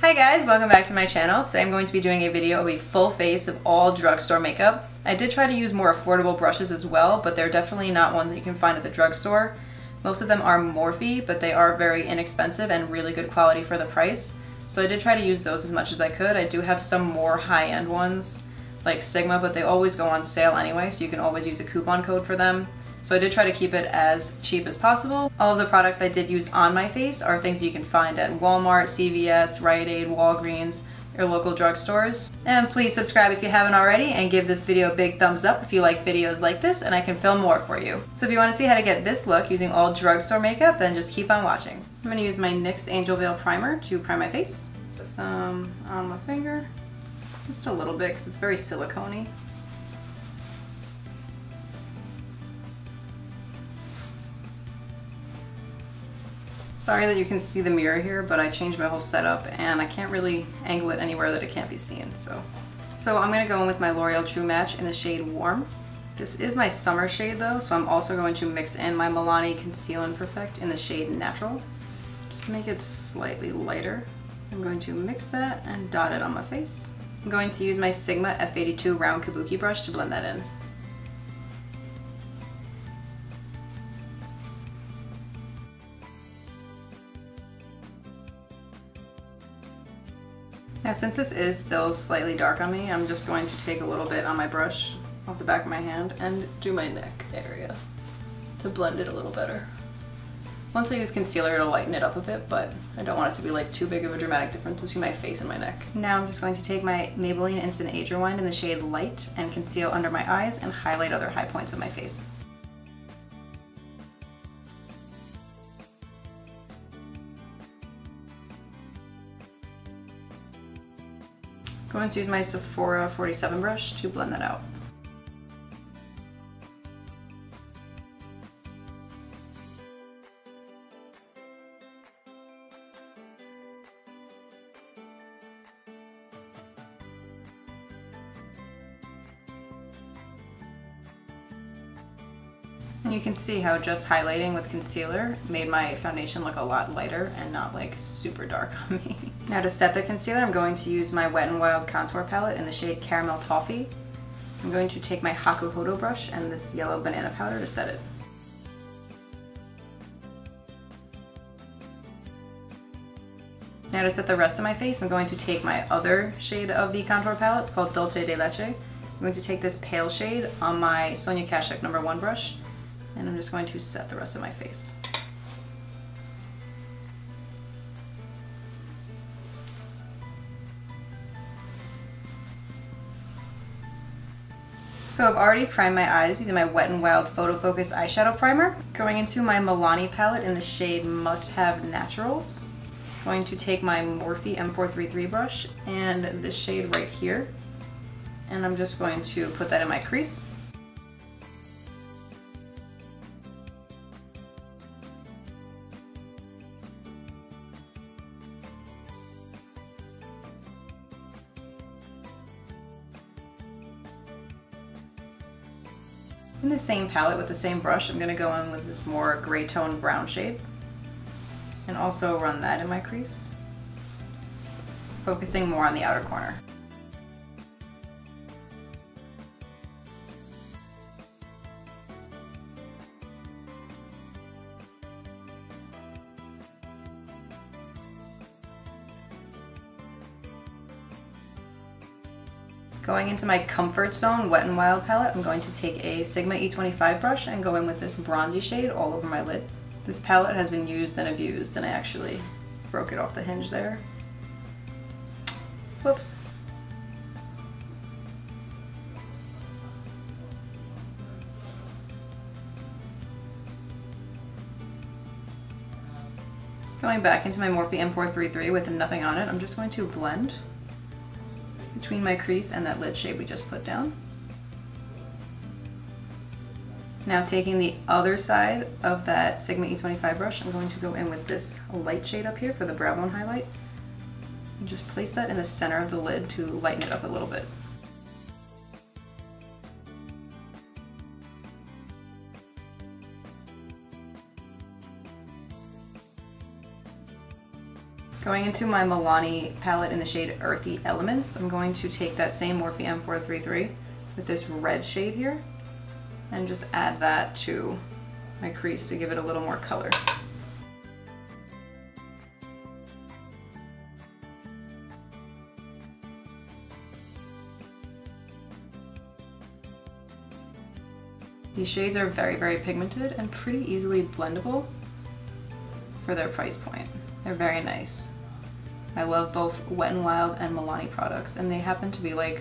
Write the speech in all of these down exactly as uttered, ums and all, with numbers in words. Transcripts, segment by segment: Hi guys, welcome back to my channel. Today I'm going to be doing a video of a full face of all drugstore makeup. I did try to use more affordable brushes as well, but they're definitely not ones that you can find at the drugstore. Most of them are Morphe, but they are very inexpensive and really good quality for the price. So I did try to use those as much as I could. I do have some more high-end ones like Sigma, but they always go on sale anyway, so you can always use a coupon code for them. So I did try to keep it as cheap as possible. All of the products I did use on my face are things you can find at Walmart, C V S, Rite Aid, Walgreens, your local drugstores. And please subscribe if you haven't already and give this video a big thumbs up if you like videos like this and I can film more for you. So if you want to see how to get this look using all drugstore makeup, then just keep on watching. I'm going to use my NYX Angel Veil Primer to prime my face. Put some on my finger, just a little bit because it's very silicone-y. Sorry that you can see the mirror here, but I changed my whole setup and I can't really angle it anywhere that it can't be seen. So, so I'm going to go in with my L'Oreal True Match in the shade Warm. This is my summer shade though, so I'm also going to mix in my Milani Conceal and Perfect in the shade Natural. Just to make it slightly lighter. I'm going to mix that and dot it on my face. I'm going to use my Sigma F eighty-two Round Kabuki brush to blend that in. Now since this is still slightly dark on me, I'm just going to take a little bit on my brush off the back of my hand and do my neck area to blend it a little better. Once I use concealer, it'll lighten it up a bit, but I don't want it to be like too big of a dramatic difference between my face and my neck. Now I'm just going to take my Maybelline Instant Age Rewind in the shade Light and conceal under my eyes and highlight other high points of my face. I'm going to use my Sephora forty-seven brush to blend that out. And you can see how just highlighting with concealer made my foundation look a lot lighter and not like super dark on me. Now to set the concealer, I'm going to use my Wet n Wild Contour Palette in the shade Caramel Toffee. I'm going to take my Hakuhodo brush and this yellow banana powder to set it. Now to set the rest of my face, I'm going to take my other shade of the contour palette, it's called Dulce de Leche. I'm going to take this pale shade on my Sonia Kashuk number one brush, and I'm just going to set the rest of my face. So I've already primed my eyes using my Wet n Wild Photo Focus Eyeshadow Primer. Going into my Milani palette in the shade Must Have Naturals. Going to take my Morphe M four thirty-three brush and this shade right here. And I'm just going to put that in my crease. In the same palette with the same brush, I'm going to go in with this more gray toned brown shade and also run that in my crease, focusing more on the outer corner. Going into my Comfort Zone Wet n Wild palette, I'm going to take a Sigma E twenty-five brush and go in with this bronzy shade all over my lid. This palette has been used and abused, and I actually broke it off the hinge there. Whoops. Going back into my Morphe M four thirty-three with nothing on it, I'm just going to blend between my crease and that lid shade we just put down. Now taking the other side of that Sigma E twenty-five brush, I'm going to go in with this light shade up here for the brow bone highlight and just place that in the center of the lid to lighten it up a little bit. Going into my Milani palette in the shade Earthy Elements, I'm going to take that same Morphe M four thirty-three with this red shade here and just add that to my crease to give it a little more color. These shades are very, very pigmented and pretty easily blendable for their price point. They're very nice. I love both Wet n Wild and Milani products, and they happen to be like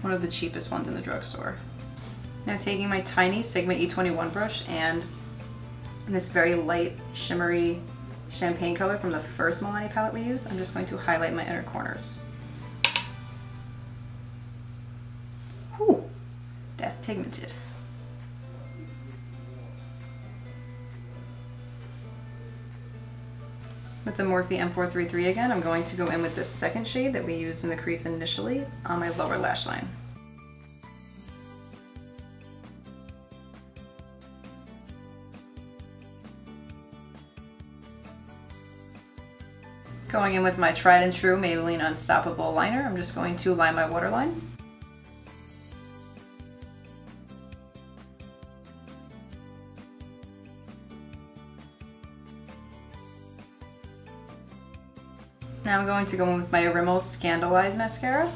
one of the cheapest ones in the drugstore. Now taking my tiny Sigma E twenty-one brush and this very light, shimmery champagne color from the first Milani palette we used, I'm just going to highlight my inner corners. Whew, that's pigmented. With the Morphe M four thirty-three again, I'm going to go in with this second shade that we used in the crease initially on my lower lash line. Going in with my tried and true Maybelline Unstoppable liner, I'm just going to line my waterline. Now I'm going to go in with my Rimmel Scandalize mascara.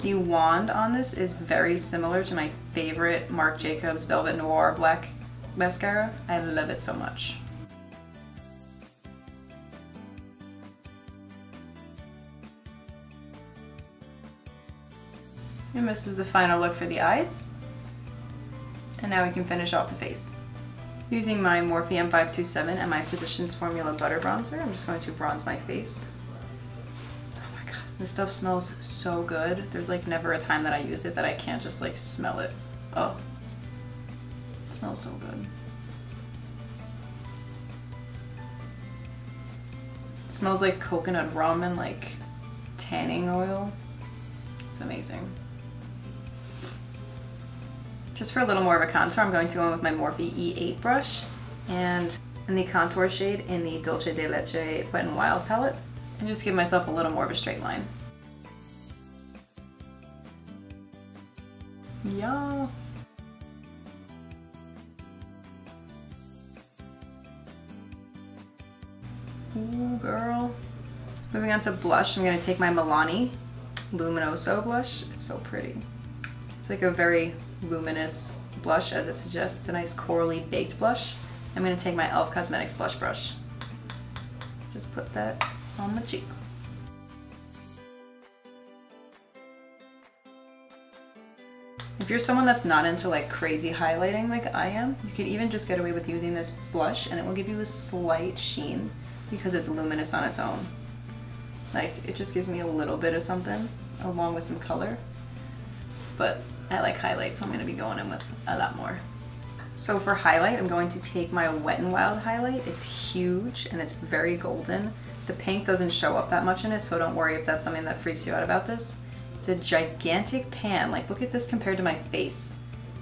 The wand on this is very similar to my favorite Marc Jacobs Velvet Noir Black mascara. I love it so much. And this is the final look for the eyes. And now we can finish off the face. Using my Morphe M five twenty-seven and my Physicians Formula Butter Bronzer, I'm just going to bronze my face. This stuff smells so good. There's like never a time that I use it that I can't just like smell it. Oh, it smells so good. It smells like coconut rum and like tanning oil. It's amazing. Just for a little more of a contour, I'm going to go in with my Morphe E eight brush and in the contour shade in the Dolce de Leche Wet n Wild palette. And just give myself a little more of a straight line. Yes. Ooh, girl. Moving on to blush, I'm going to take my Milani Luminoso blush. It's so pretty. It's like a very luminous blush, as it suggests. It's a nice corally baked blush. I'm going to take my E L F Cosmetics blush brush. Just put that on the cheeks. If you're someone that's not into like crazy highlighting like I am, you can even just get away with using this blush and it will give you a slight sheen because it's luminous on its own. Like it just gives me a little bit of something along with some color, but I like highlight, so I'm going to be going in with a lot more. So for highlight, I'm going to take my Wet n Wild highlight. It's huge and it's very golden. The pink doesn't show up that much in it, so don't worry if that's something that freaks you out about this. It's a gigantic pan. Like, look at this compared to my face.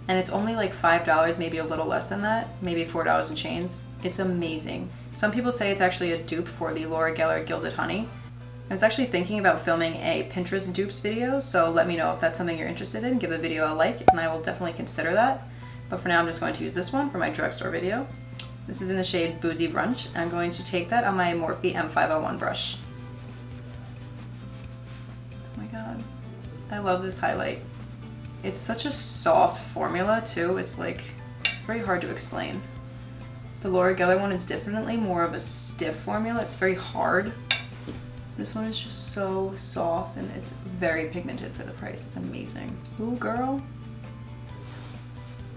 And it's only like five dollars, maybe a little less than that, maybe four dollars and change. It's amazing. Some people say it's actually a dupe for the Laura Geller Gilded Honey. I was actually thinking about filming a Pinterest dupes video, so let me know if that's something you're interested in. Give the video a like, and I will definitely consider that. But for now, I'm just going to use this one for my drugstore video. This is in the shade Boozy Brunch. I'm going to take that on my Morphe M five oh one brush. Oh my god. I love this highlight. It's such a soft formula too. It's like, it's very hard to explain. The Laura Geller one is definitely more of a stiff formula. It's very hard. This one is just so soft and it's very pigmented for the price. It's amazing. Ooh girl.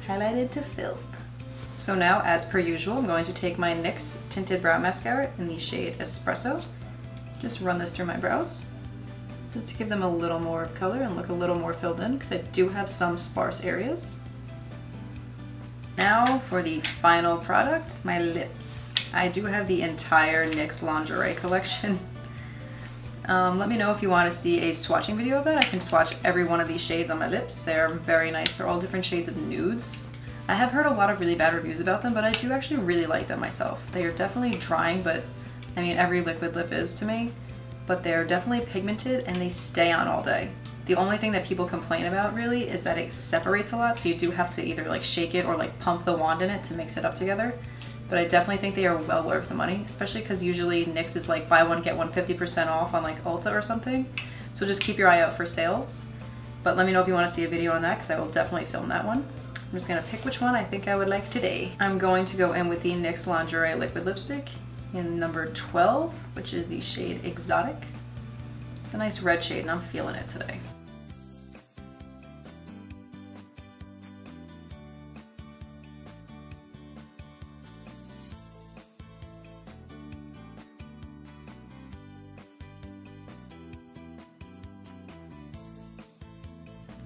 Highlighted to filth. So now, as per usual, I'm going to take my NYX Tinted Brow Mascara in the shade Espresso. Just run this through my brows, just to give them a little more color and look a little more filled in, because I do have some sparse areas. Now for the final product, my lips. I do have the entire NYX lingerie collection. Um, let me know if you want to see a swatching video of that. I can swatch every one of these shades on my lips. They're very nice. They're all different shades of nudes. I have heard a lot of really bad reviews about them, but I do actually really like them myself. They are definitely drying, but I mean, every liquid lip is to me. but they're definitely pigmented and they stay on all day. The only thing that people complain about really is that it separates a lot, so you do have to either like shake it or like pump the wand in it to mix it up together. But I definitely think they are well worth the money, especially because usually NYX is like buy one get one fifty percent off on like Ulta or something. So just keep your eye out for sales. But let me know if you want to see a video on that because I will definitely film that one. I'm just going to pick which one I think I would like today. I'm going to go in with the NYX Lingerie Liquid Lipstick in number twelve, which is the shade Exotic. It's a nice red shade and I'm feeling it today.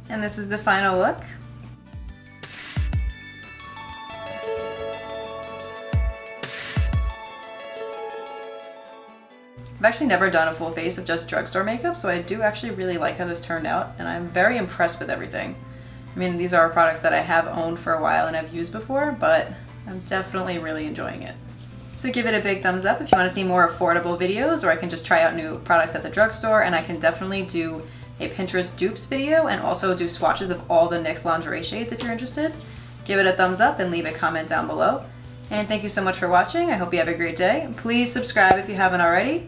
And this is the final look. I've actually never done a full face of just drugstore makeup, so I do actually really like how this turned out, and I'm very impressed with everything. I mean, these are products that I have owned for a while and I've used before, but I'm definitely really enjoying it. So give it a big thumbs up if you want to see more affordable videos, or I can just try out new products at the drugstore, and I can definitely do a Pinterest dupes video and also do swatches of all the NYX lingerie shades if you're interested. Give it a thumbs up and leave a comment down below. And thank you so much for watching. I hope you have a great day. Please subscribe if you haven't already,